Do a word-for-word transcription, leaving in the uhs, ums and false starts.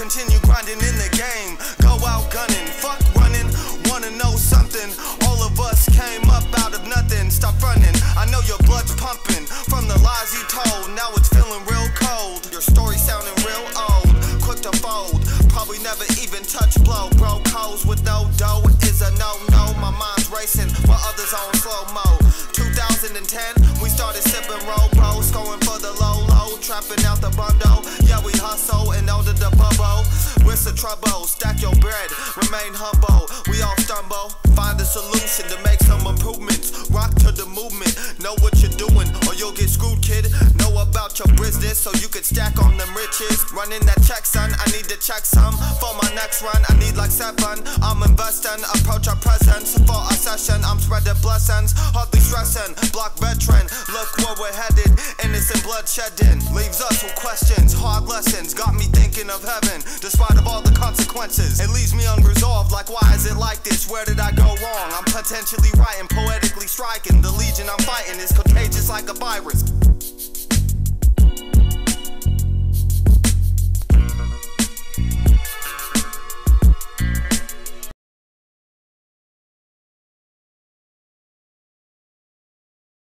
continue grinding in the game. Go out gunning, fuck running. Wanna know something? All of us came up out of nothing. Stop running, I know your blood's pumping from the lies you told. Now it's feeling real cold. Your story sounding real old, quick to fold. Probably never even touch blow. Bro, codes with no dough is a no-no. My mind's racing while others on slow-mo. two thousand ten, we started sipping Robos, going for the low-low, trapping out the bundle. Yeah, we hustle and under the bubble. Risk the trouble, stack your bread, remain humble. We all stumble, find a solution to make some improvements. Rock to the movement, know what you're doing, or you'll get screwed, kid. Know about your business so you can stack on them riches. Running that check, son, I need to check some. For my next run, I need like seven. I'm investing, approach our presence. For our session, I'm spreading blessings, hardly stressing. Block veteran, look where we're headed. Innocent blood shedding leaves us with questions. Hard lessons got me thinking of heaven, despite of all the consequences. It leaves me unresolved, like why is it like this? Where did I go wrong? I'm potentially writing, poetically striking. The legion I'm fighting is contagious like a virus.